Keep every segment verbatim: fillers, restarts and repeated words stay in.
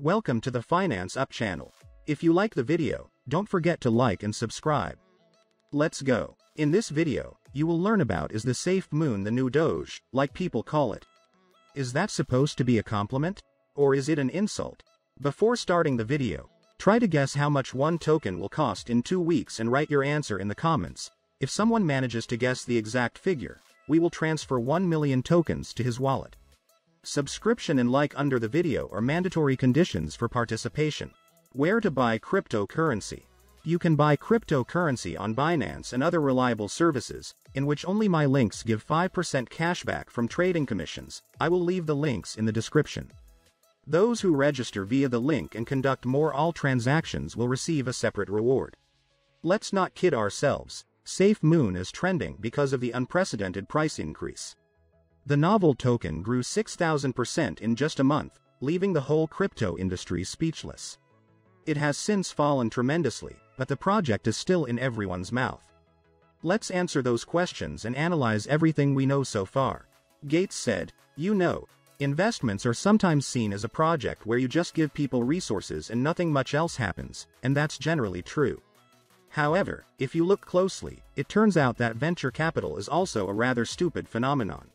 Welcome to the Finance U P channel. If you like the video, don't forget to like and subscribe. Let's go. In this video, you will learn about is the SafeMoon the new Doge, like people call it. Is that supposed to be a compliment? Or is it an insult? Before starting the video, try to guess how much one token will cost in two weeks and write your answer in the comments. If someone manages to guess the exact figure, we will transfer one million tokens to his wallet. Subscription and like under the video are mandatory conditions for participation. Where to buy cryptocurrency? You can buy cryptocurrency on Binance and other reliable services, in which only my links give five percent cashback from trading commissions. I will leave the links in the description. Those who register via the link and conduct more all transactions will receive a separate reward. Let's not kid ourselves, SafeMoon is trending because of the unprecedented price increase. The novel token grew six thousand percent in just a month, leaving the whole crypto industry speechless. It has since fallen tremendously, but the project is still in everyone's mouth. Let's answer those questions and analyze everything we know so far. Gates said, "You know, investments are sometimes seen as a project where you just give people resources and nothing much else happens, and that's generally true. However, if you look closely, it turns out that venture capital is also a rather stupid phenomenon.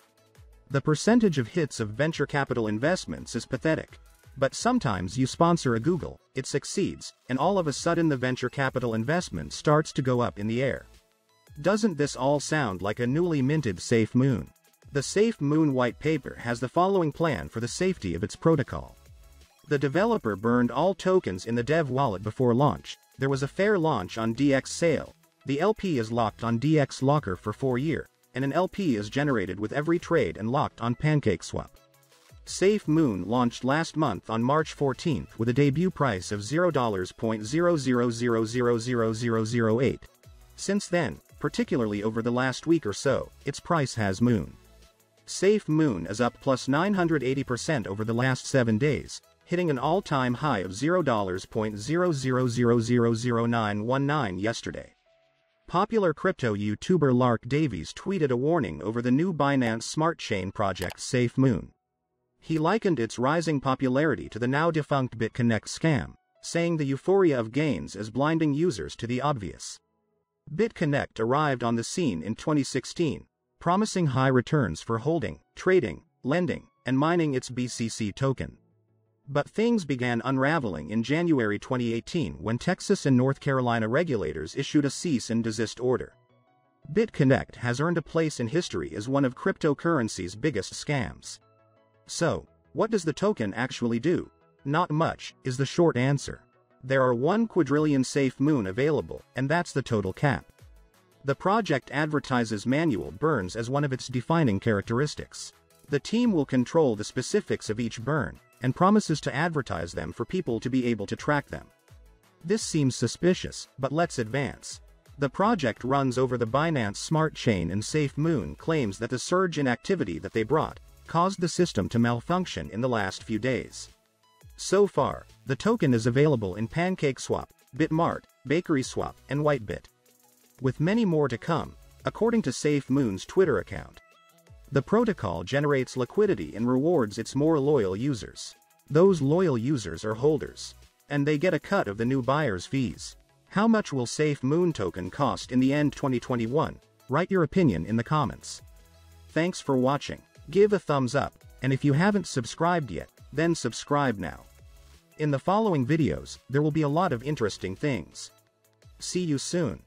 The percentage of hits of venture capital investments is pathetic. But sometimes you sponsor a Google, it succeeds, and all of a sudden the venture capital investment starts to go up in the air." Doesn't this all sound like a newly minted SafeMoon? The SafeMoon white paper has the following plan for the safety of its protocol. The developer burned all tokens in the dev wallet before launch. There was a fair launch on D E X sale. The L P is locked on D E X locker for four years. And an L P is generated with every trade and locked on PancakeSwap. SafeMoon launched last month on March fourteenth with a debut price of zero dollars point zero zero zero zero zero zero zero zero eight. Since then, particularly over the last week or so, its price has moon. SafeMoon is up plus nine hundred eighty percent over the last seven days, hitting an all-time high of zero dollars point zero zero zero zero zero nine one nine yesterday. Popular crypto YouTuber Lark Davies tweeted a warning over the new Binance smart chain project SafeMoon. He likened its rising popularity to the now-defunct BitConnect scam, saying the euphoria of gains is blinding users to the obvious. BitConnect arrived on the scene in twenty sixteen, promising high returns for holding, trading, lending, and mining its B C C token. But things began unraveling in January twenty eighteen when Texas and North Carolina regulators issued a cease and desist order. BitConnect has earned a place in history as one of cryptocurrency's biggest scams. So, what does the token actually do? Not much, is the short answer. There are one quadrillion SafeMoon available, and that's the total cap. The project advertises manual burns as one of its defining characteristics. The team will control the specifics of each burn, and promises to advertise them for people to be able to track them. This seems suspicious, but let's advance. The project runs over the Binance Smart Chain, and SafeMoon claims that the surge in activity that they brought caused the system to malfunction in the last few days. So far, the token is available in PancakeSwap, BitMart, BakerySwap, and WhiteBit, with many more to come, according to SafeMoon's Twitter account. The protocol generates liquidity and rewards its more loyal users. Those loyal users are holders, and they get a cut of the new buyers' fees. How much will SafeMoon token cost in the end twenty twenty-one? Write your opinion in the comments. Thanks for watching. Give a thumbs up, and if you haven't subscribed yet, then subscribe now. In the following videos, there will be a lot of interesting things. See you soon.